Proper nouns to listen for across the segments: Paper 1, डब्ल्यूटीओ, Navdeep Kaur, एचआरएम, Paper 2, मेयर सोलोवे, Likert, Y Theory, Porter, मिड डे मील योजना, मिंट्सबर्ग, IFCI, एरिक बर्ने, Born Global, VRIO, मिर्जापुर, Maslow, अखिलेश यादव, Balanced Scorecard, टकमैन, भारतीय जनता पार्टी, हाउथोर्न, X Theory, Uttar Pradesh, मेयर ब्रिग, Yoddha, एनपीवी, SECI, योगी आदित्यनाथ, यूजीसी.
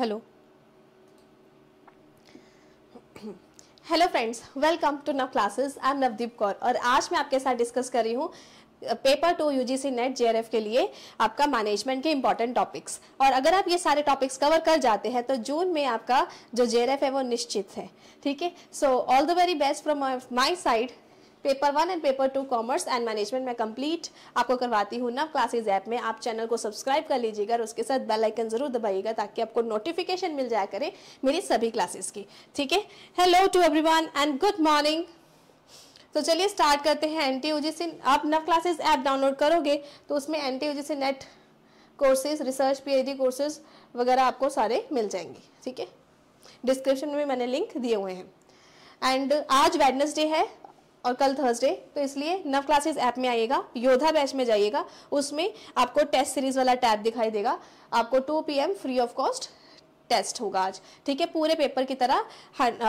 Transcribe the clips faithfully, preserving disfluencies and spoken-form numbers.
Hello. Hello friends, welcome to Nav classes. I am Navdeep Kaur और आज मैं आपके साथ डिस्कस कर रही हूँ paper two यूजीसी NET JRF के लिए आपका मैनेजमेंट के इंपॉर्टेंट टॉपिक्स। और अगर आप ये सारे टॉपिक्स कवर कर जाते हैं तो जून में आपका जो जेआरएफ है वो निश्चित है। ठीक है, so all the very best from my side. Paper one and paper two commerce and management मैं कंप्लीट आपको करवाती हूँ नव क्लासेज ऐप में। आप चैनल को सब्सक्राइब कर लीजिएगा और उसके साथ बेल आइकन जरूर दबाइएगा ताकि आपको नोटिफिकेशन मिल जाया करे मेरी सभी क्लासेस की। ठीक है, hello to everyone and good morning. तो चलिए स्टार्ट करते हैं। N T U G C आप नव क्लासेज ऐप डाउनलोड करोगे तो उसमें N T U G C NET courses, research, P H D courses वगैरह आपको सारे मिल जाएंगे। ठीक है, डिस्क्रिप्शन में मैंने लिंक दिए हुए हैं। एंड आज वेडनेसडे है और कल थर्सडे, तो इसलिए नव क्लासेस ऐप में आइएगा, योद्धा बैच में जाइएगा, उसमें आपको टेस्ट सीरीज वाला टैब दिखाई देगा। आपको two P M free of cost test होगा आज। ठीक है, पूरे पेपर की तरह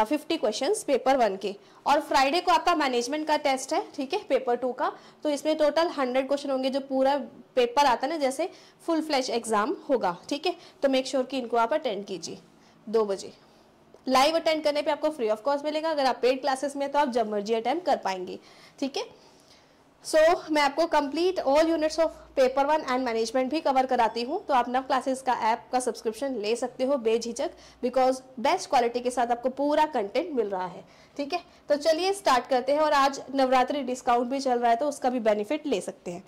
फिफ्टी क्वेश्चंस पेपर वन के। और फ्राइडे को आपका मैनेजमेंट का टेस्ट है, ठीक है, पेपर टू का। तो इसमें टोटल हंड्रेड क्वेश्चन होंगे, जो पूरा पेपर आता है ना, जैसे फुल फ्लैश एग्जाम होगा। ठीक है, तो मेक श्योर कि इनको आप अटेंड कीजिए। दो बजे लाइव अटेंड करने पे आपको फ्री ऑफ कॉस्ट मिलेगा। अगर आप पेड क्लासेस में तो आप जब मर्जी अटेंड कर पाएंगे। ठीक है, सो मैं आपको complete all units of paper one and management भी कवर कराती हूँ। तो आप नव क्लासेस का ऐप का सब्सक्रिप्शन ले सकते हो बेझिझक, बिकॉज बेस्ट क्वालिटी के साथ आपको पूरा कंटेंट मिल रहा है। ठीक है, तो चलिए स्टार्ट करते हैं। और आज नवरात्रि डिस्काउंट भी चल रहा है, तो उसका भी बेनिफिट ले सकते हैं।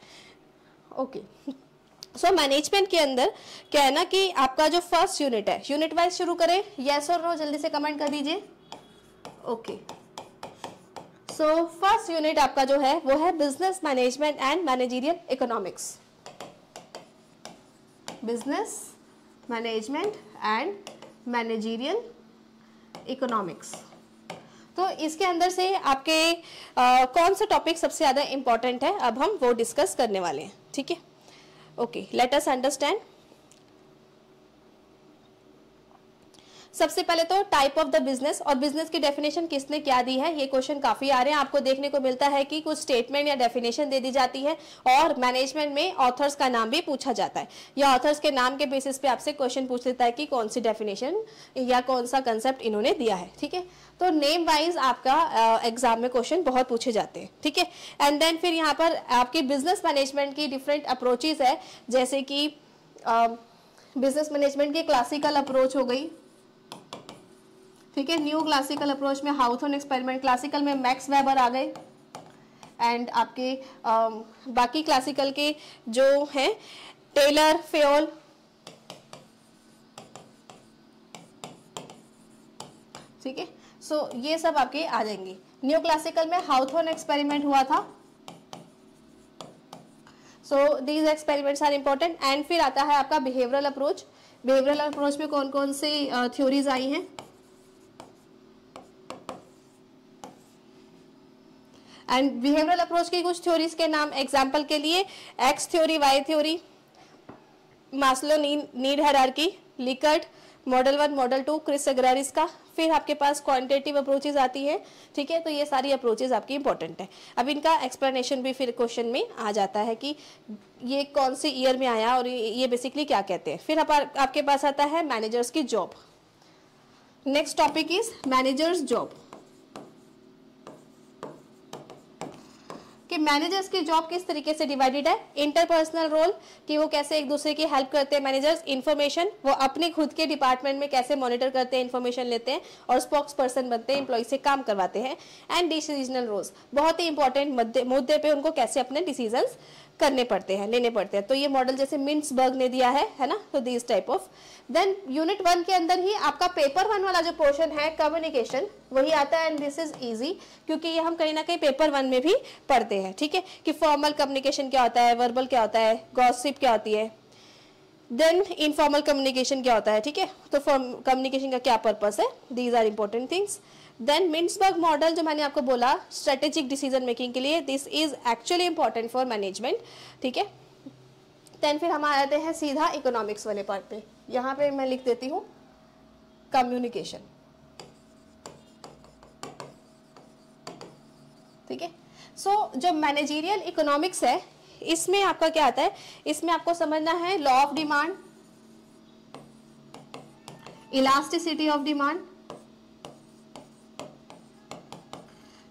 Okay okay. So so, management के अंदर क्या है ना कि आपका जो फर्स्ट यूनिट है, यूनिट वाइज शुरू करें, येस और नो जल्दी से कमेंट कर दीजिए। ओके, सो फर्स्ट यूनिट आपका जो है वो है business management and managerial economics. Business management and managerial economics. तो इसके अंदर से आपके आ, कौन सा टॉपिक सबसे ज़्यादा इम्पॉर्टेंट है, अब हम वो डिस्कस करने वाले हैं। ठीक है, ओके, लेट अस अंडरस्टैंड। सबसे पहले तो टाइप ऑफ द बिजनेस और बिजनेस की डेफिनेशन किसने क्या दी है। ये क्वेश्चन काफी आ रहे हैं, आपको देखने को मिलता है कि कुछ स्टेटमेंट या डेफिनेशन दे दी जाती है और मैनेजमेंट में ऑथर्स का नाम भी पूछा जाता है, या ऑथर्स के नाम के बेसिस पे आपसे क्वेश्चन पूछ लेता है कि कौन सी डेफिनेशन या कौन सा कंसेप्ट इन्होंने दिया है। ठीक है, तो नेम वाइज आपका एग्जाम uh, में क्वेश्चन बहुत पूछे जाते हैं। ठीक है, एंड देन फिर यहाँ पर आपकी बिजनेस मैनेजमेंट की डिफरेंट अप्रोचेज है, जैसे कि बिजनेस uh, मैनेजमेंट की क्लासिकल अप्रोच हो गई। ठीक है, न्यू क्लासिकल अप्रोच में हाउथोर्न एक्सपेरिमेंट, क्लासिकल में मैक्स वेबर आ गए। एंड आपके uh, बाकी क्लासिकल के जो हैं टेलर, फेयोल, ठीक है, सो so, ये सब आपके आ जाएंगे। न्यू क्लासिकल में हाउथोर्न एक्सपेरिमेंट हुआ था, so these experiments are important. And फिर आता है आपका बिहेवियरल अप्रोच। बिहेवियरल अप्रोच में कौन कौन सी थ्योरीज uh, आई हैं, एंड बिहेवियरल अप्रोच की कुछ थ्योरीज के नाम एग्जाम्पल के लिए X theory, Y theory, Maslow need hierarchy, Likert, model one, model two, Chris Argyris का। फिर आपके पास क्वांटिटेटिव अप्रोचेज आती है। ठीक है, तो ये सारी अप्रोचेज आपकी इंपॉर्टेंट है। अब इनका एक्सप्लेनेशन भी फिर क्वेश्चन में आ जाता है कि ये कौन से ईयर में आया और ये बेसिकली क्या कहते हैं। फिर आप, आपके पास आता है मैनेजर्स की job. Next topic is managers job, कि मैनेजर्स की जॉब किस तरीके से डिवाइडेड है। इंटरपर्सनल रोल, कि वो कैसे एक दूसरे की हेल्प करते हैं मैनेजर्स। इन्फॉर्मेशन, वो अपने खुद के डिपार्टमेंट में कैसे मॉनिटर करते हैं, इन्फॉर्मेशन लेते हैं और स्पोक्स पर्सन बनते हैं, एम्प्लॉय से काम करवाते हैं। एंड डिसीजनल रोल्स, बहुत ही इंपॉर्टेंट मुद्दे पे उनको कैसे अपने डिसीजंस करने पड़ते हैं, लेने पड़ते हैं। तो ये मॉडल जैसे मिंट्सबर्ग ने दिया है, है ना। तो this type of. Then unit one के अंदर ही आपका पेपर वन वाला जो पोर्शन है कम्युनिकेशन, वही आता है। एंड दिस इज इजी, क्योंकि ये हम कहीं ना कहीं पेपर वन में भी पढ़ते हैं। ठीक है, कि फॉर्मल कम्युनिकेशन क्या होता है, वर्बल क्या होता है, गॉसिप क्या होती है, देन इनफॉर्मल कम्युनिकेशन क्या होता है। ठीक है, तो फॉर्म कम्युनिकेशन का क्या पर्पस है, these are important things. Then मिंट्सबर्ग model जो मैंने आपको बोला स्ट्रेटेजिक डिसीजन मेकिंग के लिए, this is actually important for management. ठीक है, देन फिर हम आ जाते हैं सीधा इकोनॉमिक्स वाले पार्ट पे। यहाँ पे मैं लिख देती हूँ कम्युनिकेशन। ठीक है, सो जो मैनेजरियल इकोनॉमिक्स है इसमें आपका क्या आता है, इसमें आपको समझना है law of demand, elasticity of demand,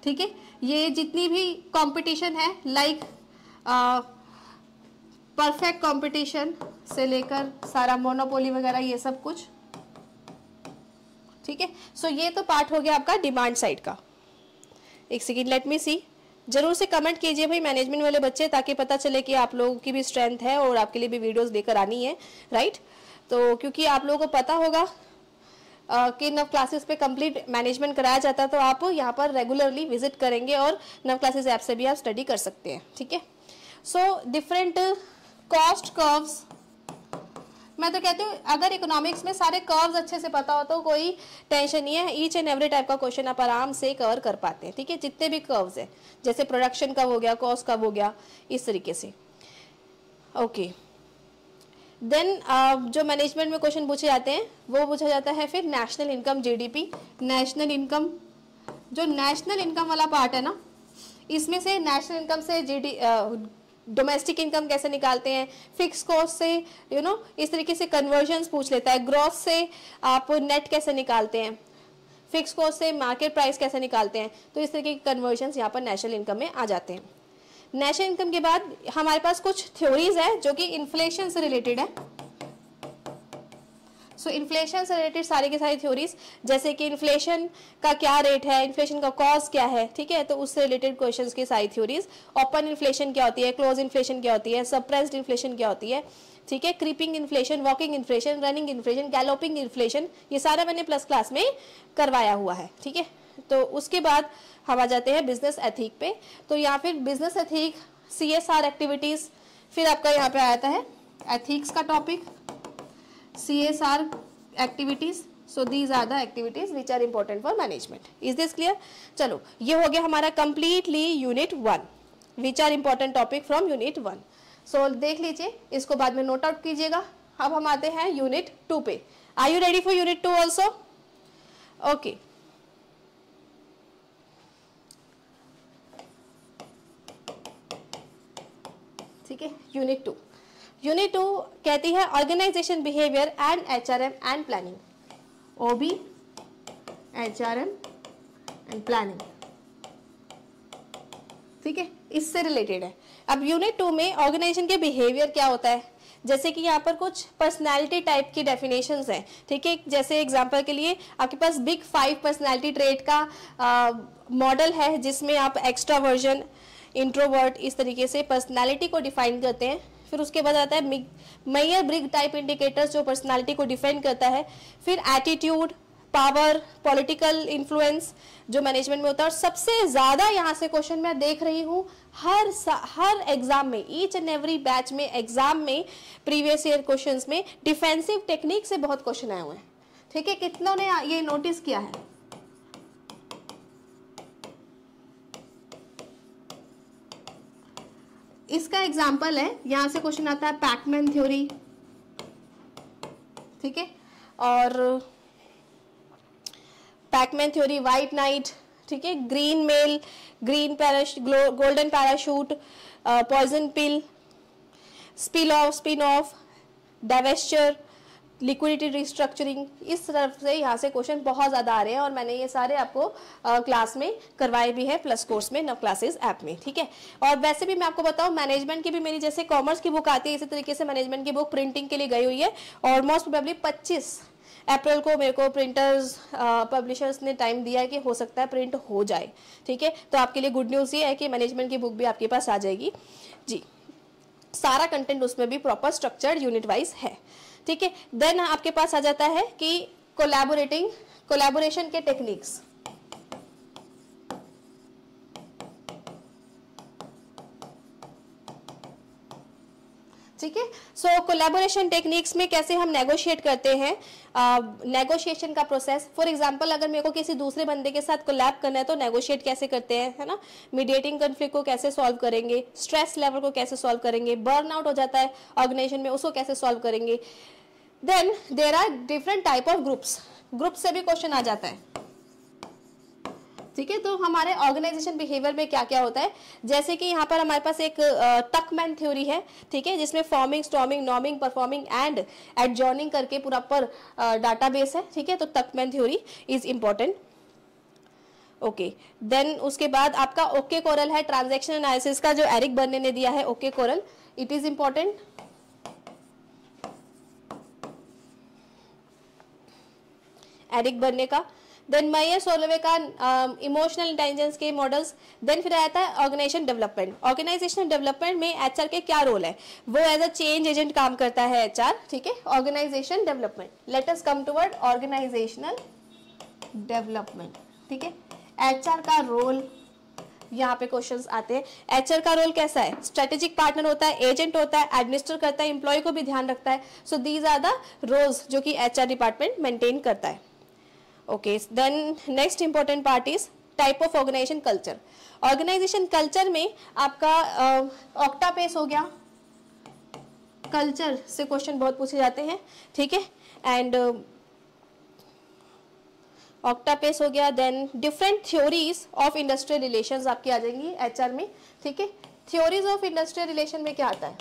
ठीक है। ये जितनी भी कंपटीशन है लाइक परफेक्ट कंपटीशन से लेकर सारा मोनोपोली वगैरह ये सब कुछ, ठीक है। सो ये तो पार्ट हो गया आपका डिमांड साइड का। एक सेकेंड लेट मी सी, जरूर से कमेंट कीजिए भाई मैनेजमेंट वाले बच्चे, ताकि पता चले कि आप लोगों की भी स्ट्रेंथ है और आपके लिए भी वीडियोस लेकर आनी है, राइट। तो क्योंकि आप लोगों को पता होगा Uh, कि नव क्लासेस पे कंप्लीट मैनेजमेंट कराया जाता है, तो आप यहाँ पर रेगुलरली विजिट करेंगे और नव क्लासेस ऐप से भी आप स्टडी कर सकते हैं, ठीक है। सो डिफरेंट कॉस्ट कर्व्स, मैं तो कहती हूँ अगर इकोनॉमिक्स में सारे कर्व्स अच्छे से पता हो तो कोई टेंशन नहीं है, ईच एंड एवरी टाइप का क्वेश्चन आप आराम से कवर कर पाते हैं, ठीक है। जितने भी कर्व्स हैं, जैसे प्रोडक्शन कर्व हो गया, कॉस्ट कर्व हो गया, इस तरीके से। Okay okay. देन uh, जो मैनेजमेंट में क्वेश्चन पूछे जाते हैं वो पूछा जाता है फिर national income, GDP, national income. जो नेशनल इनकम वाला पार्ट है ना, इसमें से नेशनल इनकम से जीडी डोमेस्टिक इनकम कैसे निकालते हैं, फिक्स कॉस्ट से यू you नो know, इस तरीके से कन्वर्जन्स पूछ लेता है, ग्रॉस से आप नेट कैसे निकालते हैं, फिक्स कॉस्ट से मार्केट प्राइस कैसे निकालते हैं, तो इस तरीके के कन्वर्जन्स यहाँ पर नेशनल इनकम में आ जाते हैं। नेशनल इनकम के बाद हमारे पास कुछ थ्योरीज है जो कि इन्फ्लेशन से रिलेटेड है। सो इन्फ्लेशन से रिलेटेड सारी की सारी थ्योरीज, जैसे कि इन्फ्लेशन का क्या रेट है, इन्फ्लेशन का कॉज क्या है, ठीक है, तो उससे रिलेटेड क्वेश्चंस की सारी थ्योरीज। ओपन इन्फ्लेशन क्या होती है, क्लोज इन्फ्लेशन क्या होती है, सप्रेस्ड इन्फ्लेशन क्या होती है, ठीक है, creeping inflation, walking inflation, running inflation, galloping inflation, ये सारा मैंने प्लस क्लास में करवाया हुआ है, ठीक है। तो उसके बाद हम आ जाते हैं बिजनेस एथिक पे। तो यहाँ फिर बिजनेस एथिक, सीएसआर एक्टिविटीज़, फिर आपका यहाँ पे आता है एथिक्स का topic, CSR activities. So these are the activities which are important for management. Is this clear? चलो, ये हो गया हमारा completely unit one, which are important topic from unit one. So देख लीजिए, इसको बाद में नोट आउट कीजिएगा। अब हम आते हैं यूनिट टू पे। Are you ready for unit two also? Okay, ठीक है। यूनिट टू, यूनिट टू कहती है organisation behaviour and एचआरएम and planning, OB, एचआरएम and planning, ठीक है, इससे रिलेटेड है। अब यूनिट टू में ऑर्गेनाइजेशन के बिहेवियर क्या होता है, जैसे कि यहाँ पर कुछ पर्सनैलिटी टाइप की डेफिनेशंस हैं, ठीक है। जैसे एग्जांपल के लिए आपके पास बिग फाइव पर्सनैलिटी ट्रेट का मॉडल है, जिसमें आप एक्सट्रावर्जन, इंट्रोवर्ट, इस तरीके से पर्सनालिटी को डिफाइन करते हैं। फिर उसके बाद आता है मेयर ब्रिग टाइप इंडिकेटर्स, जो पर्सनालिटी को डिफाइन करता है। फिर एटीट्यूड, पावर, पॉलिटिकल इन्फ्लुएंस, जो मैनेजमेंट में होता है। और सबसे ज़्यादा यहाँ से क्वेश्चन मैं देख रही हूँ हर हर एग्ज़ाम में, ईच एंड एवरी बैच में, एग्ज़ाम में, प्रीवियस ईयर क्वेश्चन में डिफेंसिव टेक्निक से बहुत क्वेश्चन आए हुए हैं, ठीक है। कितनों ने ये नोटिस किया है? इसका एग्जाम्पल है, यहाँ से क्वेश्चन आता है पैकमैन थ्योरी, ठीक है, और पैकमैन थ्योरी, वाइट नाइट, ठीक है, green mail, green parachute, golden parachute, poison pill, spill off, spin off, divestiture, liquidity restructuring, इस तरफ से यहाँ से क्वेश्चन बहुत ज़्यादा आ रहे हैं। और मैंने ये सारे आपको आ, क्लास में करवाए भी हैं, प्लस कोर्स में, नव क्लासेस ऐप में, ठीक है। और वैसे भी मैं आपको बताऊँ, मैनेजमेंट की भी मेरी जैसे कॉमर्स की बुक आती है, इसी तरीके से मैनेजमेंट की बुक प्रिंटिंग के लिए गई हुई है। और मोस्ट प्रोबेबली पच्चीस अप्रैल को मेरे को प्रिंटर्स, पब्लिशर्स ने टाइम दिया है कि हो सकता है प्रिंट हो जाए, ठीक है। तो आपके लिए गुड न्यूज़ ये है कि मैनेजमेंट की बुक भी आपके पास आ जाएगी जी। सारा कंटेंट उसमें भी प्रॉपर स्ट्रक्चर्ड यूनिट वाइज है, ठीक है। देन आपके पास आ जाता है कि कोलैबोरेटिंग, कोलैबोरेशन के टेक्निक्स, ठीक है। सो कोलैबोरेशन टेक्निक्स में कैसे हम नेगोशिएट करते हैं, नेगोशिएशन uh, का प्रोसेस। फॉर एग्जांपल, अगर मेरे को किसी दूसरे बंदे के साथ कोलैब करना है तो नेगोशिएट कैसे करते हैं, है ना। मीडिएटिंग कन्फ्लिक्ट को कैसे सॉल्व करेंगे, स्ट्रेस लेवल को कैसे सॉल्व करेंगे, बर्नआउट हो जाता है ऑर्गेनाइजेशन में, उसको कैसे सॉल्व करेंगे। Then there are different type of groups, group से भी क्वेश्चन आ जाता है, ठीक है। तो हमारे ऑर्गेनाइजेशन बिहेवियर में क्या क्या होता है, जैसे कि यहाँ पर हमारे पास एक टकमैन थ्योरी है, ठीक है, जिसमें forming, storming, norming, performing and adjourning करके पूरा पर डाटाबेस है, ठीक है। तो टकमैन theory is important. Okay, then उसके बाद आपका ओके कोरल है, ट्रांजेक्शन एनालिसिस का, जो एरिक बर्ने ने दिया है, okay corral, it is important. एरिक बर्ने का, देन मेयर सोलोवे का इमोशनल इंटेलिजेंस के मॉडल्स। देन फिर आता है ऑर्गेनाइजेशन डेवलपमेंट। ऑर्गेनाइजेशन डेवलपमेंट में एचआर के क्या रोल है, वो एज अ चेंज एजेंट काम करता है एचआर, ठीक है। Organization development, let us come toward organizational development, ठीक है। एचआर का रोल, यहाँ पे क्वेश्चंस आते हैं, एचआर का रोल कैसा है, स्ट्रेटेजिक पार्टनर होता है, एजेंट होता है, एडमिनिस्टर करता है, एम्प्लॉय को भी ध्यान रखता है। So these are the roles जो कि एचआर डिपार्टमेंट मेंटेन करता है। Okay, then next important part is type of organization culture. Organization culture में आपका ऑक्टापेस uh, हो गया, कल्चर से क्वेश्चन बहुत पूछे जाते हैं, ठीक है, एंड ऑक्टापेस हो गया। Then different theories of industrial relations आपकी आ जाएंगी एचआर में, ठीक है। थ्योरीज ऑफ इंडस्ट्रियल रिलेशन में क्या आता है,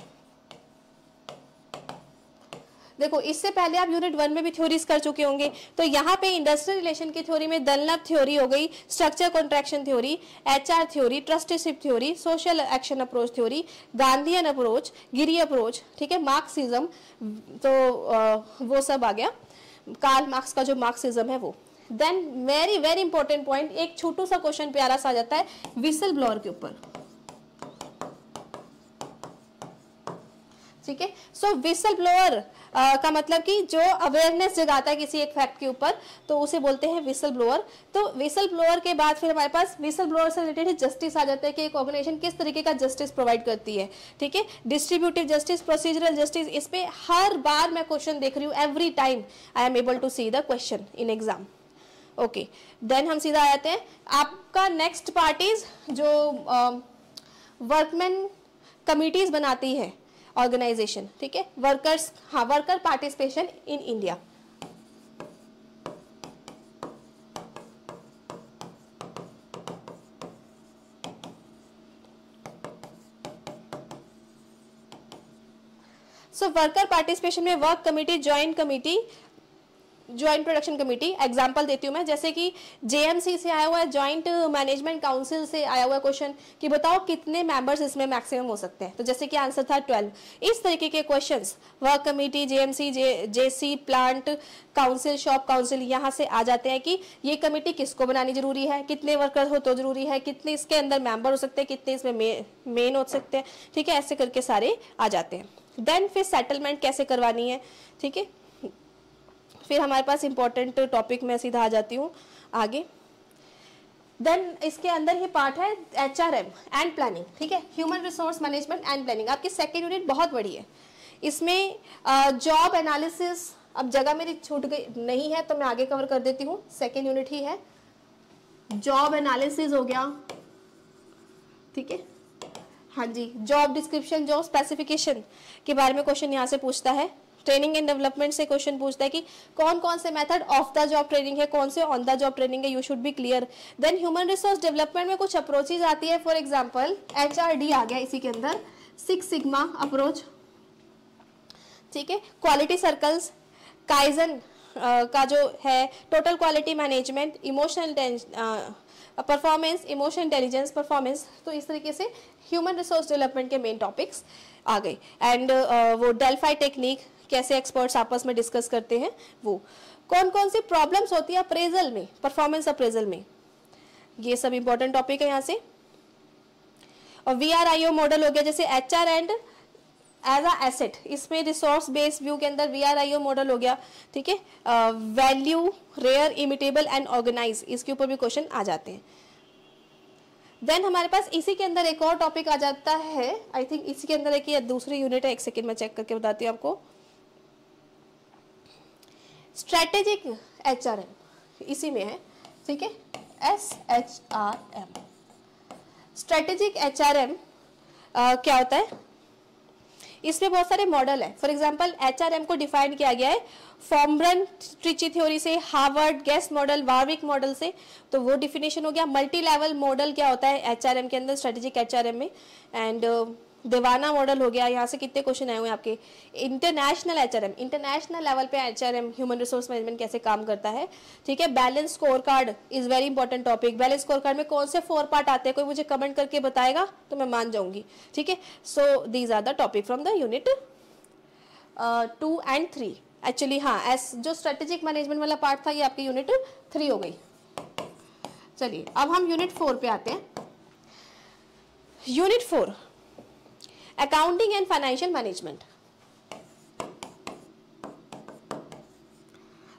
देखो इससे पहले आप यूनिट वन में भी थ्योरीज कर चुके होंगे, तो यहाँ पे इंडस्ट्रियल रिलेशन की थ्योरी में डनलप थ्योरी हो गई, structure contraction theory, HR theory, trusteeship theory, social action approach theory, Gandhian approach, Giri approach, ठीक है, मार्क्सिज्म, तो आ, वो सब आ गया, कार्ल मार्क्स का जो मार्क्सिज्म है वो। Then very very important point, एक छोटू सा क्वेश्चन प्यारा सा आ जाता है विसल ब्लोअर के ऊपर, ठीक है। सो विसल ब्लोअर का मतलब कि जो अवेयरनेस जगाता है किसी एक फैक्ट के ऊपर, तो उसे बोलते हैं विसल ब्लोअर। तो विसल ब्लोअर के बाद फिर हमारे पास विसल ब्लोअर से रिलेटेड जस्टिस आ जाता है कि एक ऑर्गेनाइजेशन किस तरीके का जस्टिस प्रोवाइड करती है, ठीक है। डिस्ट्रीब्यूटिव जस्टिस, प्रोसीजरल जस्टिस, इस पर हर बार मैं क्वेश्चन देख रही हूँ, every time I am able to see the question in exam. Okay, then हम सीधा आ जाते हैं आपका नेक्स्ट पार्ट इज जो वर्कमैन कमिटीज बनाती है ऑर्गेनाइजेशन, ठीक है, वर्कर्स, हाँ, worker participation in India. So worker participation में work committee, joint committee, joint production committee, example देती हूँ मैं, जैसे कि जेएमसी से आया हुआ है, ज्वाइंट मैनेजमेंट काउंसिल से आया हुआ क्वेश्चन कि बताओ कितने मेंबर्स इसमें मैक्सिमम हो सकते हैं, तो जैसे कि आंसर था ट्वेल्व। इस तरीके के questions work committee, JMC, JC, plant council, shop council, यहाँ से आ जाते हैं कि ये कमेटी किसको बनानी जरूरी है, कितने वर्कर्स हो तो जरूरी है, कितने इसके अंदर मेंबर हो सकते हैं, कितने इसमें मेन हो सकते हैं, ठीक है, ऐसे करके सारे आ जाते हैं। देन फिर सेटलमेंट कैसे करवानी है, ठीक है, फिर हमारे पास इम्पोर्टेंट टॉपिक में सीधा आ जाती हूँ आगे। देन इसके अंदर ही पार्ट है H R M and planning, ठीक है, human resource management and planning. आपकी सेकेंड यूनिट बहुत बड़ी है, इसमें जॉब एनालिसिस, अब जगह मेरी छूट गई नहीं है तो मैं आगे कवर कर देती हूँ, सेकेंड यूनिट ही है। जॉब एनालिसिस हो गया, ठीक है, हाँ जी, जॉब डिस्क्रिप्शन, जॉब स्पेसिफिकेशन के बारे में क्वेश्चन यहाँ से पूछता है। ट्रेनिंग एंड डेवलपमेंट से क्वेश्चन पूछता है कि कौन कौन से method of the job training है, कौन से ऑन द जॉब ट्रेनिंग है, you should be clear. Then human resource development में कुछ अप्रोचेज आती है, फॉर एग्जांपल एचआरडी आ गया इसी के अंदर, सिक्स सिग्मा अप्रोच, ठीक है, क्वालिटी सर्कल्स, काइजन का जो है, total quality management, emotional performance, emotion intelligence, performance, तो इस तरीके से ह्यूमन रिसोर्स डेवलपमेंट के मेन टॉपिक्स आ गए। एंड uh, वो डेल्फाई टेक्निक कैसे एक्सपर्ट्स आपस में डिस्कस करते हैं, वो कौन कौन सी प्रॉब्लम्स होती है अप्रेजल में, परफॉर्मेंस अप्रेजल में, ये सब इंपॉर्टेंट टॉपिक है यहाँ से। और वीआरआईओ मॉडल हो गया, जैसे HR and as a asset, इसमें रिसोर्स बेस्ड व्यू के अंदर वीआरआईओ मॉडल हो गया, ठीक है, value, rare, imitable and organize, इसके ऊपर भी क्वेश्चन आ जाते हैं। देन हमारे पास इसी के अंदर एक और टॉपिक आ जाता है, आई थिंक इसी के अंदर एक दूसरी यूनिट है, एक सेकेंड में चेक करके बताती हूँ आपको, स्ट्रेटेजिक एच आर एम इसी में है, ठीक है, S H R M. Strategic H R M क्या होता है, इसमें बहुत सारे मॉडल है। For example H R M को डिफाइन किया गया है फॉम्ब्रन ट्रिची थ्योरी से, Harvard gas model, Warwick model से, तो वो डिफिनेशन हो गया। मल्टी लेवल मॉडल क्या होता है एच आर एम के अंदर, स्ट्रेटेजिक एच आर एम में, एंड देवाना मॉडल हो गया। यहाँ से कितने क्वेश्चन आए हुए हैं आपके। International H R M, international level पे H R M human resource management कैसे काम करता है, ठीक है। Balance score card is very important topic. Balance score card में कौन से फोर पार्ट आते हैं, कोई मुझे कमेंट करके बताएगा तो मैं मान जाऊंगी, ठीक है। So these are the topic from the unit two and three actually. हाँ, एस जो स्ट्रेटेजिक मैनेजमेंट वाला पार्ट था ये आपकी यूनिट थ्री हो गई। चलिए अब हम यूनिट फोर पे आते हैं। Unit four accounting and financial management.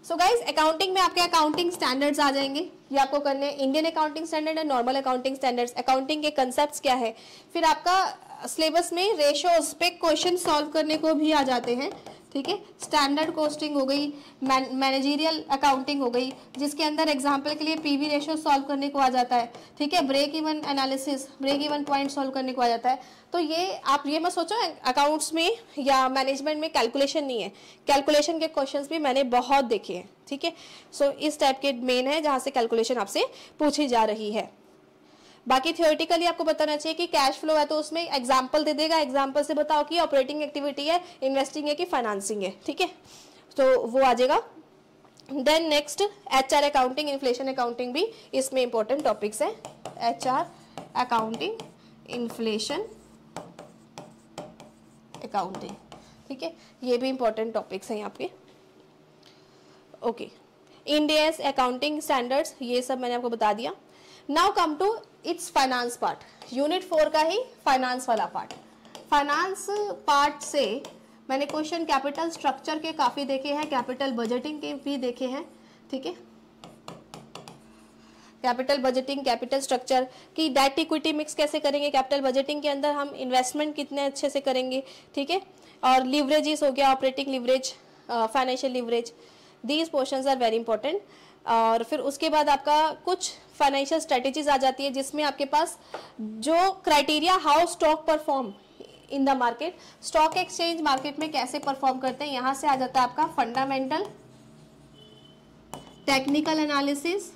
So guys accounting में आपके अकाउंटिंग स्टैंडर्ड्स आ जाएंगे, ये आपको करने हैं Indian accounting standard and normal accounting standards. Accounting के कंसेप्ट्स क्या है, फिर आपका सिलेबस में रेशोज पे क्वेश्चन सॉल्व करने को भी आ जाते हैं, ठीक है। स्टैंडर्ड कॉस्टिंग हो गई, मैनेजरियल अकाउंटिंग हो गई, जिसके अंदर एग्जांपल के लिए पीवी रेशो सॉल्व करने को आ जाता है, ठीक है। Break even analysis, break even point solve करने को आ जाता है। तो ये आप ये मत सोचो अकाउंट्स में या मैनेजमेंट में कैलकुलेशन नहीं है, कैलकुलेशन के क्वेश्चंस भी मैंने बहुत देखे हैं, ठीक है। सो इस टाइप के मेन है जहाँ से कैलकुलेशन आपसे पूछी जा रही है। बाकी थियोरेटिकली आपको बताना चाहिए कि कैश फ्लो है तो उसमें एग्जांपल दे देगा, एग्जांपल से बताओ कि ऑपरेटिंग एक्टिविटी है, इन्वेस्टिंग है कि फाइनेंसिंग है, ठीक है। तो वो आ जाएगा। Then next HR accounting, inflation accounting भी इसमें इंपॉर्टेंट टॉपिक्स हैं। एचआर अकाउंटिंग, इन्फ्लेशन अकाउंटिंग, ठीक है, ये भी इंपॉर्टेंट टॉपिक्स हैं यहाँ पे। ओके, इंडियस अकाउंटिंग स्टैंडर्ड्स, ये सब मैंने आपको बता दिया। Now come to its finance part, unit four का ही फाइनेंस वाला पार्ट। फाइनेंस पार्ट से मैंने क्वेश्चन कैपिटल स्ट्रक्चर के काफ़ी देखे हैं, कैपिटल बजटिंग के भी देखे हैं, ठीक है। कैपिटल बजटिंग, कैपिटल स्ट्रक्चर की डेट इक्विटी मिक्स कैसे करेंगे, कैपिटल बजटिंग के अंदर हम इन्वेस्टमेंट कितने अच्छे से करेंगे, ठीक है। और लिवरेजेस हो गया, operating leverage, financial leverage, these portions are very important. और फिर उसके बाद आपका कुछ फाइनेंशियल स्ट्रेटेजीज आ जाती है, जिसमें आपके पास जो criteria how stock perform in the market, stock exchange market में कैसे परफॉर्म करते हैं, यहाँ से आ जाता है आपका fundamental, technical analysis,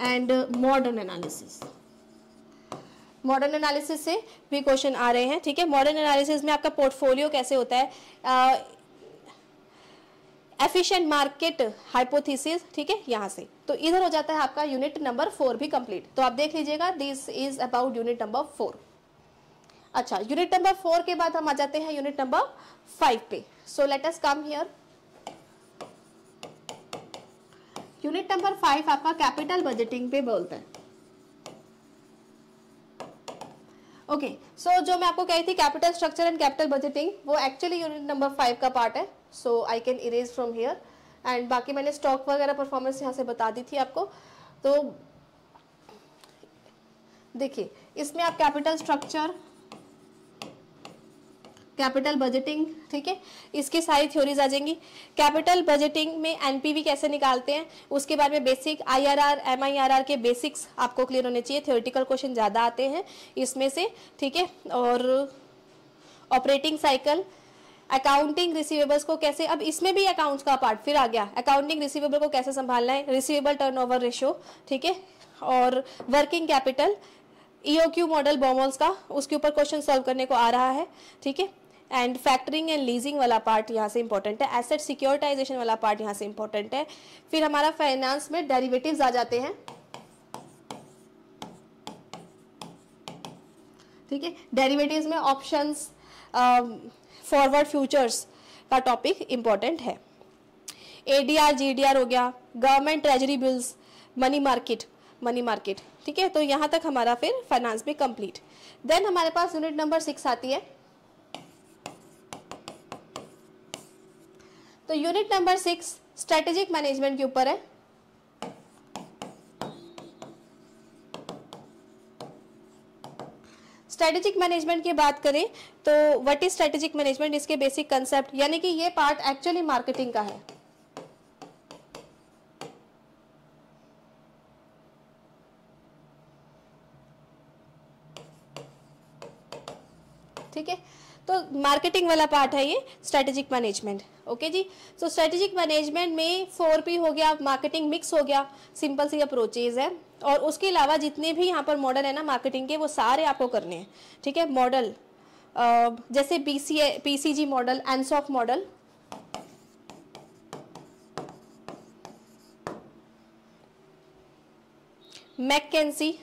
and modern analysis. Modern analysis से भी क्वेश्चन आ रहे हैं, ठीक है। मॉडर्न एनालिसिस में आपका पोर्टफोलियो कैसे होता है, एफिशिएंट मार्केट हाइपोथेसिस, ठीक है, यहाँ से। तो इधर हो जाता है आपका यूनिट नंबर फोर भी कंप्लीट। तो आप देख लीजिएगा, this is about unit number four. अच्छा, यूनिट नंबर फोर के बाद हम आ जाते हैं यूनिट नंबर फाइव पे। So let us come here. Unit number five आपका कैपिटल बजटिंग पे बोलता है। ओके okay, सो so, जो मैं आपको कही थी capital structure and capital budgeting, वो एक्चुअली यूनिट नंबर फाइव का पार्ट है। So I can erase from here. And बाकी मैंने स्टॉक वगैरह परफॉर्मेंस यहाँ से बता दी थी आपको। तो देखिए, इसमें आप कैपिटल स्ट्रक्चर, कैपिटल बजटिंग, ठीक है, इसकी सारी थ्योरीज आ जाएंगी। कैपिटल बजटिंग में एनपीवी कैसे निकालते हैं, उसके बारे में बेसिक आईआरआर, एमआईआरआर के बेसिक्स आपको क्लियर होने चाहिए। थ्योरेटिकल क्वेश्चन ज़्यादा आते हैं इसमें से, ठीक है। और ऑपरेटिंग साइकिल, अकाउंटिंग रिसीवेबल्स को कैसे, अब इसमें भी अकाउंट्स का पार्ट फिर आ गया, अकाउंटिंग रिसीवेबल को कैसे संभालना है, रिसीवेबल टर्नओवर रेशियो, ठीक है। और working capital, EOQ model Baumol's का, उसके ऊपर क्वेश्चन सॉल्व करने को आ रहा है, ठीक है। एंड फैक्टरिंग एंड लीजिंग वाला पार्ट यहाँ से इंपॉर्टेंट है, एसेट सिक्योरिटाइजेशन वाला पार्ट यहाँ से इंपॉर्टेंट है। फिर हमारा फाइनेंस में डेरिवेटिव्स आ जाते हैं, ठीक है। डेरिवेटिव्स में ऑप्शंस, फॉरवर्ड फ्यूचर्स का टॉपिक इंपॉर्टेंट है। एडीआर, जीडीआर हो गया, government treasury bills, money market, money market, ठीक है। तो यहाँ तक हमारा फिर फाइनेंस में कंप्लीट। देन हमारे पास यूनिट नंबर सिक्स आती है। तो unit number six strategic management के ऊपर है। स्ट्रेटेजिक मैनेजमेंट की बात करें तो व्हाट इज स्ट्रेटेजिक मैनेजमेंट, इसके बेसिक कंसेप्ट, यानी कि ये पार्ट एक्चुअली मार्केटिंग का है। ठीक है। तो मार्केटिंग वाला पार्ट है ये स्ट्रेटेजिक मैनेजमेंट। ओके जी, सो स्ट्रेटेजिक मैनेजमेंट में फोर पी हो गया, मार्केटिंग मिक्स हो गया, सिंपल सी अप्रोचेज है, और उसके अलावा जितने भी यहाँ पर मॉडल है ना मार्केटिंग के वो सारे आपको करने हैं, ठीक है। मॉडल जैसे B C A P C G model, Ansoff model, McKinsey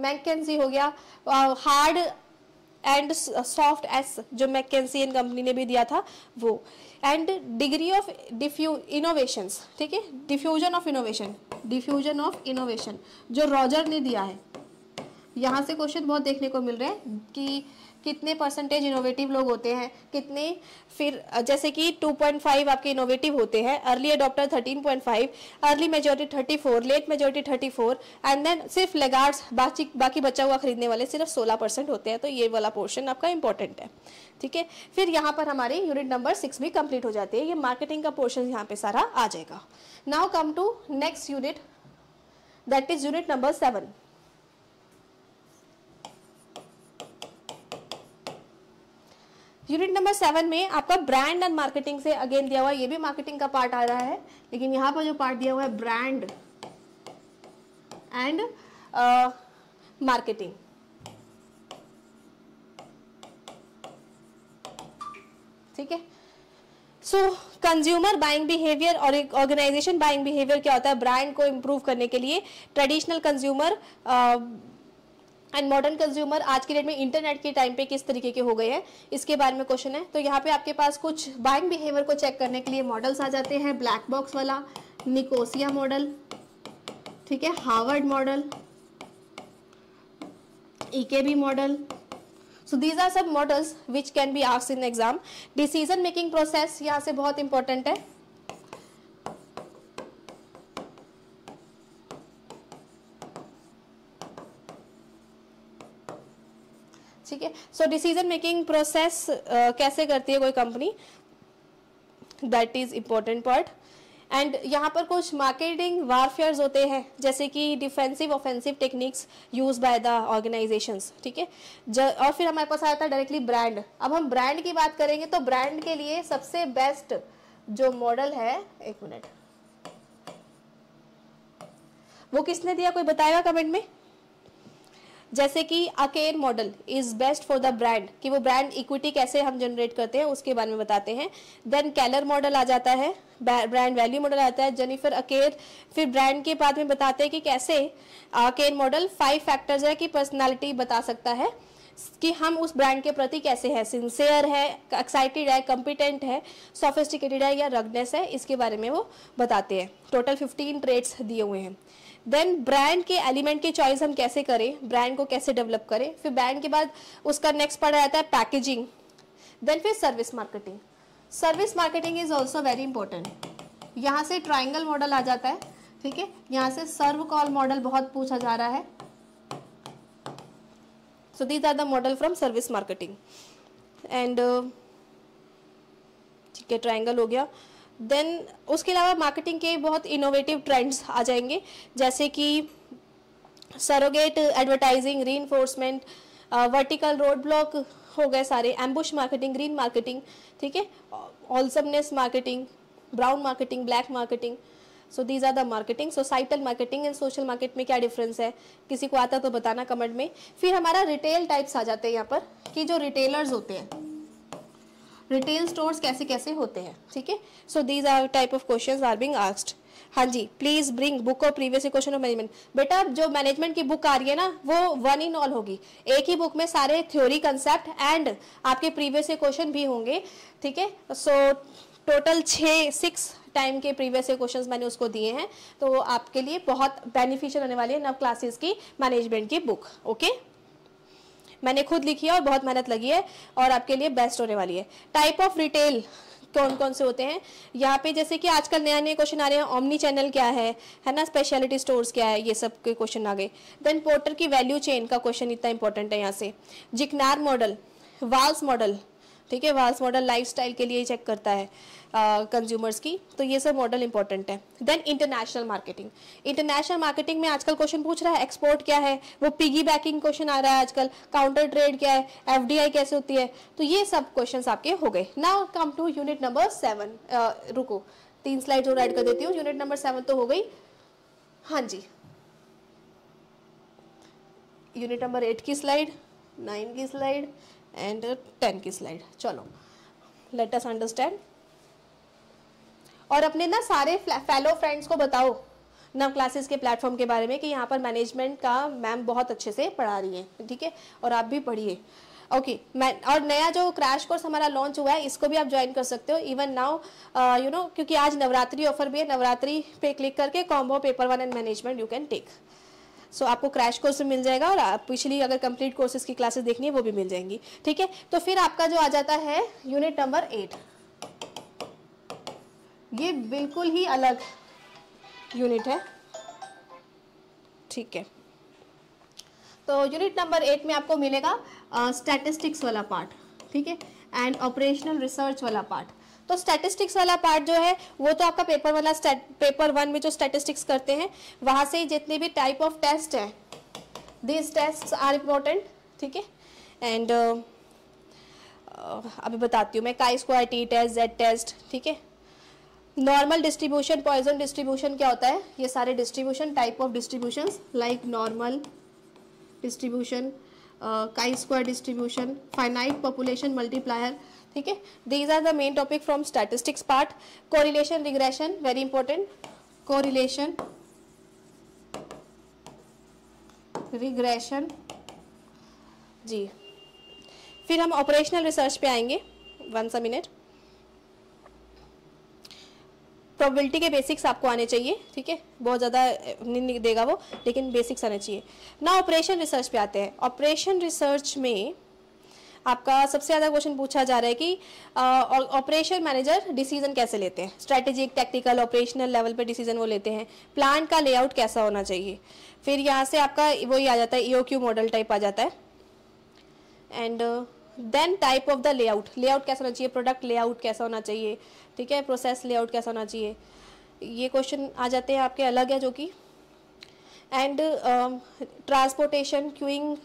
McKinsey हो गया, हार्ड एंड सॉफ्ट एस जो मैकेंजी एंड कंपनी ने भी दिया था वो, and degree of diffuse innovations, ठीक है, diffusion of innovation, diffusion of innovation जो रॉजर ने दिया है। यहाँ से क्वेश्चन बहुत देखने को मिल रहे हैं कि कितने परसेंटेज इनोवेटिव लोग होते हैं, कितने, फिर जैसे कि टू पॉइंट फाइव आपके इनोवेटिव होते हैं, early adopter thirteen point five, early majority thirty four, late majority thirty four, and then सिर्फ लेगार्ड्स बाकी बाकी बचा हुआ खरीदने वाले सिर्फ सिक्सटीन परसेंट होते हैं। तो ये वाला पोर्शन आपका इंपॉर्टेंट है, ठीक है। फिर यहाँ पर हमारे यूनिट नंबर सिक्स भी कंप्लीट हो जाती है, ये मार्केटिंग का पोर्शन यहाँ पर सारा आ जाएगा। Now come to next unit, that is unit number seven. Unit number seven में आपका ब्रांड एंड मार्केटिंग से अगेन दिया हुआ है, ये भी मार्केटिंग का पार्ट आ रहा है, लेकिन यहाँ पर जो पार्ट दिया हुआ है ब्रांड एंड मार्केटिंग, ठीक है। सो कंज्यूमर बाइंग बिहेवियर और एक ऑर्गेनाइजेशन बाइंग बिहेवियर क्या होता है, ब्रांड को इम्प्रूव करने के लिए traditional consumer and modern consumer आज के डेट में इंटरनेट के टाइम पे किस तरीके के हो गए हैं, इसके बारे में क्वेश्चन है। तो यहाँ पे आपके पास कुछ बाइंग बिहेवियर को चेक करने के लिए मॉडल्स आ जाते हैं, ब्लैक बॉक्स वाला निकोसिया मॉडल, ठीक है, Harvard model, EKB model. So these are सब models which can be asked in exam. Decision making process यहाँ से बहुत इंपॉर्टेंट है, ठीक है। सो डिसीजन मेकिंग प्रोसेस कैसे करती है कोई company, that is important part. And यहाँ पर कुछ मार्केटिंग वारफेयर्स होते हैं, जैसे कि defensive offensive techniques use by the organisations, ठीक है। और फिर हमारे पास आता है डायरेक्टली ब्रांड। अब हम ब्रांड की बात करेंगे तो ब्रांड के लिए सबसे बेस्ट जो मॉडल है, एक मिनट, वो किसने दिया कोई बताएगा कमेंट में। जैसे कि Aaker model is best for the brand, कि वो ब्रांड इक्विटी कैसे हम जनरेट करते हैं उसके बारे में बताते हैं। देन कैलर मॉडल आ जाता है, ब्रांड वैल्यू मॉडल आता है, जेनिफर अकेर। फिर ब्रांड के बाद में बताते हैं कि कैसे अकेन मॉडल फाइव फैक्टर्स है कि पर्सनालिटी बता सकता है कि हम उस ब्रांड के प्रति कैसे हैं, सिंसियर है, एक्साइटेड है, कॉम्पिटेंट है, सोफिस्टिकेटेड है या रगनेस है, इसके बारे में वो बताते हैं। टोटल फिफ्टीन ट्रेड्स दिए हुए हैं। देन ब्रांड के एलिमेंट की चॉइस हम कैसे करें, ब्रांड को कैसे डेवलप करें। फिर ब्रांड के बाद उसका नेक्स्ट पार्ट आता है पैकेजिंग। देन फिर service marketing, service marketing is also very important. यहाँ से ट्राइंगल मॉडल आ जाता है, ठीक है। यहाँ से सर्व कॉल मॉडल बहुत पूछा जा रहा है। So these are the model from service marketing and, ठीक है, ट्राइंगल हो गया। देन उसके अलावा मार्केटिंग के बहुत इनोवेटिव ट्रेंड्स आ जाएंगे, जैसे कि surrogate advertising, reinforcement, vertical road block हो गए सारे, एम्बुश मार्केटिंग, ग्रीन मार्केटिंग, ठीक है, ऑल्समनेस marketing, brown marketing, black marketing. So these are the marketing. Societal marketing and social market में क्या डिफरेंस है, किसी को आता तो बताना कमेंट में। फिर हमारा रिटेल टाइप्स आ जाते हैं यहाँ पर, कि जो रिटेलर्स होते हैं, रिटेल स्टोर्स कैसे कैसे होते हैं, ठीक है। So these are type of questions are being asked. हाँ जी, please bring book of previous question of management. बेटा जो मैनेजमेंट की बुक आ रही है ना वो वन इन ऑल होगी, एक ही बुक में सारे थ्योरी कंसेप्ट एंड आपके प्रीवियस क्वेश्चन भी होंगे, ठीक है। सो टोटल छः सिक्स टाइम के प्रीवियस क्वेश्चंस मैंने उसको दिए हैं, तो आपके लिए बहुत बेनिफिशियल होने वाली है नव क्लासेस की मैनेजमेंट की बुक। ओके, मैंने खुद लिखी है और बहुत मेहनत लगी है और आपके लिए बेस्ट होने वाली है। टाइप ऑफ रिटेल कौन कौन से होते हैं यहाँ पे, जैसे कि आजकल नया नए क्वेश्चन आ रहे हैं, ओमनी चैनल क्या है है ना, स्पेशलिटी स्टोर्स क्या है, ये सब के क्वेश्चन आ गए। देन पोर्टर की वैल्यू चेन का क्वेश्चन इतना इंपॉर्टेंट है यहाँ से, जिकनार मॉडल, वाल्स मॉडल, ठीक है, वाल्स मॉडल लाइफस्टाइल के लिए चेक करता है कंज्यूमर्स की, तो ये सब मॉडल इंपॉर्टेंट है. Then international marketing. International marketing में आजकल क्वेश्चन पूछ रहा है एक्सपोर्ट क्या है, वो पिगी बैकिंग क्वेश्चन आ रहा है आजकल, काउंटर ट्रेड क्या है, एफडीआई कैसे होती है, तो ये सब क्वेश्चन आपके हो गए. Now come to unit number seven. रुको, तीन स्लाइड और ऐड कर देती हूँ. यूनिट नंबर सेवन तो हो गई. हाँ जी, यूनिट नंबर एट की स्लाइड, नाइन की स्लाइड एंड टेन की स्लाइड. चलो लेट अस अंडरस्टैंड. और अपने ना सारे फेलो फ्रेंड्स को बताओ नव क्लासेस के प्लेटफॉर्म के बारे में कि यहाँ पर मैनेजमेंट का मैम बहुत अच्छे से पढ़ा रही है, ठीक है, और आप भी पढ़िए. ओके, मैं और नया जो क्रैश कोर्स हमारा लॉन्च हुआ है इसको भी आप ज्वाइन कर सकते हो इवन नाउ, यू नो, क्योंकि आज नवरात्रि ऑफर भी है. नवरात्रि पे क्लिक करके combo paper one and management you can take. So आपको क्रैश कोर्स भी मिल जाएगा और पिछली अगर कंप्लीट कोर्सेज की क्लासेस देखनी है वो भी मिल जाएंगी, ठीक है. तो फिर आपका जो आ जाता है यूनिट नंबर एट, ये बिल्कुल ही अलग यूनिट है, ठीक है. तो यूनिट नंबर एट में आपको मिलेगा स्टैटिस्टिक्स uh, वाला पार्ट, ठीक है, एंड ऑपरेशनल रिसर्च वाला पार्ट. तो स्टैटिस्टिक्स वाला पार्ट जो है वो तो आपका पेपर वाला पेपर वन में जो स्टैटिस्टिक्स करते हैं वहाँ से जितने भी टाइप ऑफ टेस्ट हैं, दिस टेस्ट्स आर इम्पोर्टेंट, ठीक है. एंड uh, uh, अभी बताती हूँ मैं. Chi square T test, Z test, ठीक है, नॉर्मल डिस्ट्रीब्यूशन, पॉइजन डिस्ट्रीब्यूशन क्या होता है, ये सारे distribution, type of distribution like normal distribution, chi square distribution, finite population multiplier, ठीक है. These are the main topic from statistics part. Correlation regression very important. Correlation regression जी. फिर हम ऑपरेशनल रिसर्च पे आएंगे. वन सा मिनट. प्रोबेबिलिटी के basics आपको आने चाहिए, ठीक है, बहुत ज़्यादा नहीं देगा वो, लेकिन बेसिक्स आने चाहिए ना. ऑपरेशन रिसर्च पे आते हैं. ऑपरेशन रिसर्च में आपका सबसे ज़्यादा क्वेश्चन पूछा जा रहा है कि ऑपरेशन मैनेजर डिसीजन कैसे लेते हैं, स्ट्रैटेजिक, टेक्निकल, ऑपरेशनल लेवल पे डिसीजन वो लेते हैं, प्लान का लेआउट कैसा होना चाहिए. फिर यहाँ से आपका वही आ जाता है, E O Q model type आ जाता है. And then type of the layout, layout कैसा होना चाहिए, प्रोडक्ट लेआउट कैसा होना चाहिए, ठीक है, प्रोसेस लेआउट कैसा होना चाहिए, ये क्वेश्चन आ जाते हैं आपके अलग है जो कि. And transportation, queuing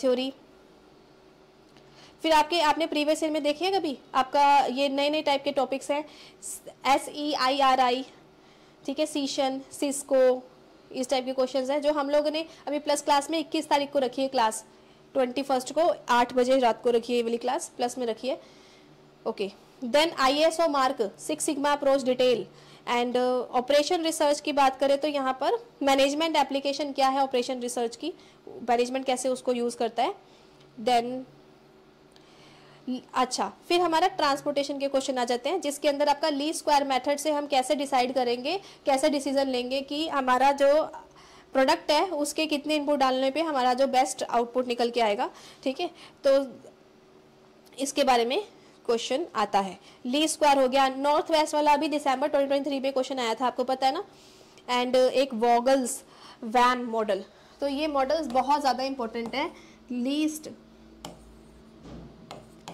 theory. फिर आपके आपने प्रीवियस ईयर में देखी है कभी, आपका ये नए नए टाइप के टॉपिक्स हैं, S E I R I, ठीक है, सीशन, सिस्को, इस टाइप के क्वेश्चंस हैं जो हम लोगों ने अभी प्लस क्लास में इक्कीस तारीख को रखी है. क्लास ट्वेंटी फर्स्ट को आठ बजे रात को रखिए, ये वाली क्लास प्लस में रखिए. Okay, then I S O mark, six sigma approach detail. And operation research की बात करें तो यहाँ पर मैनेजमेंट एप्लीकेशन क्या है, ऑपरेशन रिसर्च की मैनेजमेंट कैसे उसको यूज़ करता है. देन अच्छा, फिर हमारा ट्रांसपोर्टेशन के क्वेश्चन आ जाते हैं जिसके अंदर आपका लीस्ट स्क्वायर मेथड से हम कैसे डिसाइड करेंगे, कैसे डिसीजन लेंगे कि हमारा जो प्रोडक्ट है उसके कितने इनपुट डालने पे हमारा जो बेस्ट आउटपुट निकल के आएगा, ठीक है. तो इसके बारे में क्वेश्चन आता है. ली स्क्वायर हो गया. नॉर्थ वेस्ट वाला अभी दिसंबर ट्वेंटी ट्वेंटी थ्री में क्वेश्चन आया था, आपको पता है ना. एंड एक वॉगल्स वैन मॉडल. तो ये मॉडल्स बहुत ज़्यादा इंपॉर्टेंट है. Least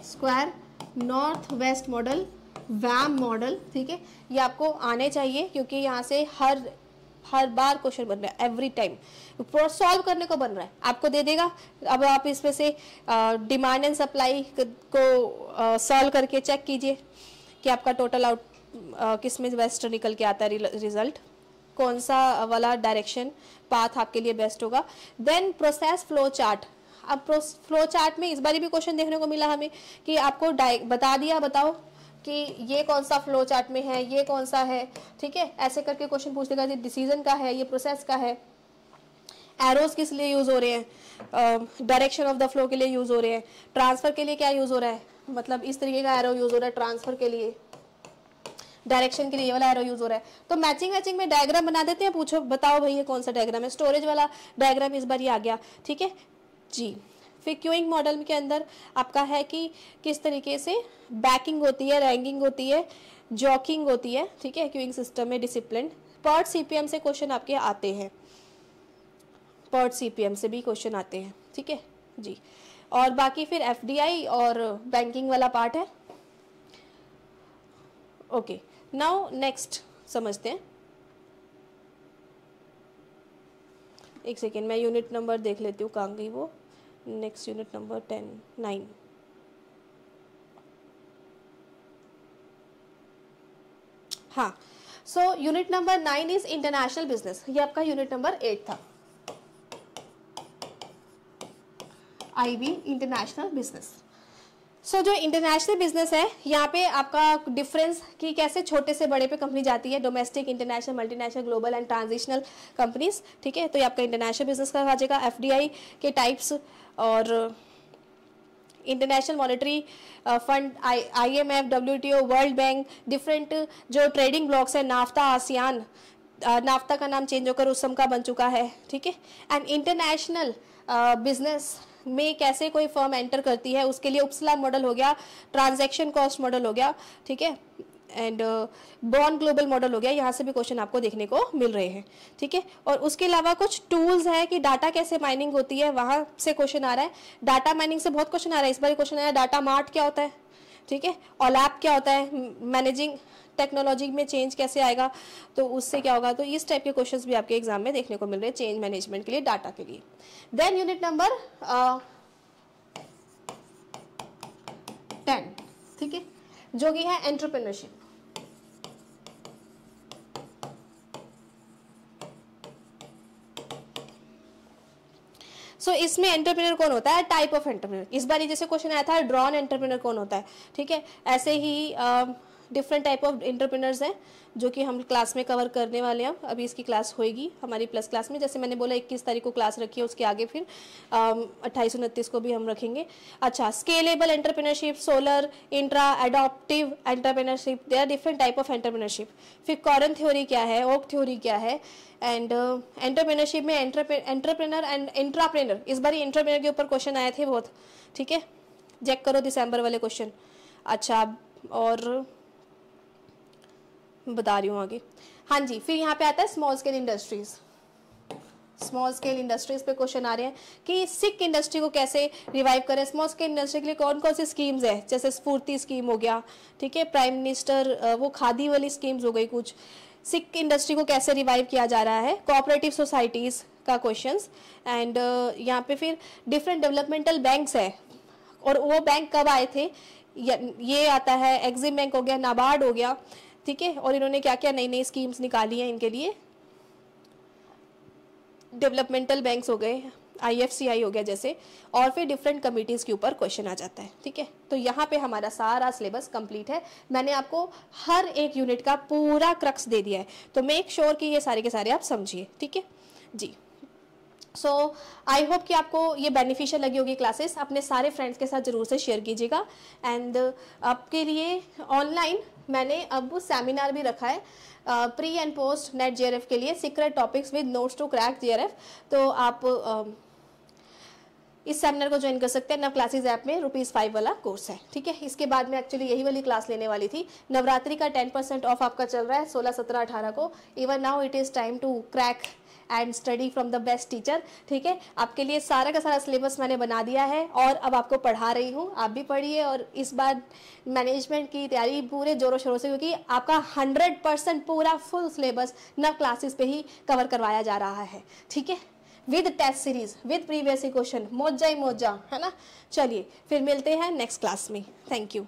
square, north west model, VAM model, ठीक है, ये आपको आने चाहिए क्योंकि यहाँ से हर हर बार क्वेश्चन बन रहा है, एवरी टाइम सॉल्व करने को बन रहा है, आपको दे देगा. अब आप इसमें से डिमांड एंड सप्लाई को सॉल्व करके चेक कीजिए कि आपका टोटल आउट किस में बेस्ट निकल के आता है, रिजल्ट कौन सा वाला डायरेक्शन पाथ आपके लिए बेस्ट होगा. Then process flow chart. अब फ्लो चार्ट में इस बार भी क्वेश्चन देखने को मिला हमें कि आपको बता दिया, बताओ कि ये कौन सा फ्लो चार्ट में है, ये कौन सा है, ठीक है, ऐसे करके क्वेश्चन पूछ देगा. ये डिसीजन का है, ये प्रोसेस का है. एरोज किस लिए यूज़ हो रहे हैं, डायरेक्शन ऑफ द फ्लो के लिए यूज़ हो रहे हैं, ट्रांसफ़र के लिए क्या यूज़ हो रहा है, मतलब इस तरीके का एरो यूज़ हो रहा है ट्रांसफ़र के लिए, डायरेक्शन के लिए ये वाला एरो यूज़ हो रहा है. तो मैचिंग मैचिंग में डायग्राम बना देते हैं, पूछो बताओ भाई ये कौन सा डायग्राम है. स्टोरेज वाला डायग्राम इस बार ये आ गया, ठीक है जी. फिर क्यूइंग मॉडल के अंदर आपका है कि किस तरीके से बैकिंग होती है, रैंकिंग होती है, जॉकिंग होती है, ठीक है, क्यूइंग सिस्टम में डिसिप्लिन. पर्ट सीपीएम से क्वेश्चन आपके आते हैं, पर्ट सीपीएम से भी क्वेश्चन आते हैं, ठीक है जी. और बाकी फिर एफडीआई और बैंकिंग वाला पार्ट है। ओके, नाउ नेक्स्ट समझते हैं। एक सेकेंड, मैं यूनिट नंबर देख लेती हूँ कहाँ गई वो। Next unit number ten nine हाँ, so unit number nine is international business. ये आपका यूनिट नंबर एट था, आईबी इंटरनेशनल बिजनेस। सो जो इंटरनेशनल बिजनेस है, यहाँ पे आपका डिफरेंस कि कैसे छोटे से बड़े पे कंपनी जाती है, domestic, international, multinational, global and transitional companies. ठीक है, तो ये आपका इंटरनेशनल बिजनेस का आ जाएगा। एफडीआई के टाइप्स और international monetary fund, IMF, डब्ल्यूटीओ, world bank, different जो ट्रेडिंग ब्लॉक्स हैं, नाफ्ता, आसियान, नाफ्ता का नाम चेंज होकर उसम का बन चुका है। ठीक है, एंड इंटरनेशनल बिजनेस में कैसे कोई फर्म एंटर करती है, उसके लिए उपसला मॉडल हो गया, ट्रांजैक्शन कॉस्ट मॉडल हो गया, ठीक है, एंड बॉर्न ग्लोबल मॉडल हो गया। यहाँ से भी क्वेश्चन आपको देखने को मिल रहे हैं। ठीक है, और उसके अलावा कुछ टूल्स हैं कि डाटा कैसे माइनिंग होती है, वहाँ से क्वेश्चन आ रहा है। डाटा माइनिंग से बहुत क्वेश्चन आ रहा है, इस बार क्वेश्चन आया डाटा मार्ट क्या होता है, ठीक है, और लैब क्या होता है, मैनेजिंग टेक्नोलॉजी में चेंज कैसे आएगा, तो उससे क्या होगा। तो इस टाइप के क्वेश्चंस भी आपके एग्जाम में देखने को मिल रहे हैं, चेंज मैनेजमेंट के लिए, डाटा के लिए। देन यूनिट नंबर टेन, ठीक है, जो कि है एंटरप्रेन्योरशिप। सो so, इसमें एंटरप्रेन्योर कौन होता है, टाइप ऑफ एंटरप्रेन्योर। इस बार जैसे क्वेश्चन आया था ड्रोन एंटरप्रेन्योर कौन होता है, ठीक है, ऐसे ही डिफरेंट टाइप ऑफ एंटरप्रेन्योर्स हैं जो कि हम क्लास में कवर करने वाले हैं। अभी इसकी क्लास होएगी हमारी प्लस क्लास में, जैसे मैंने बोला इक्कीस तारीख को क्लास रखी है, उसके आगे फिर अट्ठाईस उनतीस को भी हम रखेंगे। अच्छा, scalable entrepreneurship, solar, intra, adaptive entrepreneurship, they are different type of entrepreneurship. फिर कॉरन थ्योरी क्या है, ओक थ्योरी क्या है, एंड एंटरप्रेन्योरशिप में एंटरप्रेन्योर एंड इंट्राप्रेन्योर। इस बार इंट्राप्रेन्योर के ऊपर क्वेश्चन आए थे बहुत, ठीक है, चेक करो दिसंबर वाले क्वेश्चन। अच्छा, और बता रही हूँ आगे। हाँ जी, फिर यहाँ पे आता है small scale industries. Small scale industries पे क्वेश्चन आ रहे हैं कि सिक इंडस्ट्री को कैसे रिवाइव करें, स्मॉल स्केल इंडस्ट्री के लिए कौन कौन सी स्कीम्स है, जैसे स्फूर्ति स्कीम हो गया, ठीक है, प्राइम मिनिस्टर वो खादी वाली स्कीम्स हो गई कुछ। सिक इंडस्ट्री को कैसे रिवाइव किया जा रहा है, कोऑपरेटिव सोसाइटीज़ का क्वेश्चंस। एंड यहाँ पे फिर डिफरेंट डेवलपमेंटल बैंक्स है और वो बैंक कब आए थे, ये आता है। एग्जिम बैंक हो गया, नाबार्ड हो गया, ठीक है, और इन्होंने क्या क्या नई नई स्कीम्स निकाली हैं इनके लिए। डेवलपमेंटल बैंक्स हो गए, आईएफसीआई हो गया जैसे, और फिर डिफरेंट कमिटीज़ के ऊपर क्वेश्चन आ जाता है। ठीक है, तो यहाँ पे हमारा सारा सिलेबस कंप्लीट है। मैंने आपको हर एक यूनिट का पूरा क्रक्स दे दिया है, तो मेक श्योर कि ये सारे के सारे आप समझिए। ठीक है जी, सो आई होप कि आपको ये बेनिफिशियल लगी होगी क्लासेस। अपने सारे फ्रेंड्स के साथ ज़रूर से शेयर कीजिएगा। एंड आपके लिए ऑनलाइन मैंने अब सेमिनार भी रखा है pre and post NET JRF के लिए, secret topics with notes to crack JRF. तो आप uh, इस सेमिनार को ज्वाइन कर सकते हैं। नव क्लासेस ऐप में रुपीज़ फाइव वाला कोर्स है। ठीक है, इसके बाद में एक्चुअली यही वाली क्लास लेने वाली थी। नवरात्रि का टेन परसेंट ऑफ आपका चल रहा है सोलह सत्रह अठारह को। Even now it is time to crack and study from the best teacher. ठीक है, आपके लिए सारा का सारा सिलेबस मैंने बना दिया है और अब आपको पढ़ा रही हूँ, आप भी पढ़िए। और इस बार मैनेजमेंट की तैयारी पूरे जोरों शोरों से, क्योंकि आपका हंड्रेड परसेंट पूरा फुल सिलेबस नव क्लासेस पे ही कवर करवाया जा रहा है। ठीक है, with test series, with previous question, मोजा ही मोजा, है ना। चलिए, फिर मिलते हैं नेक्स्ट क्लास में। Thank you.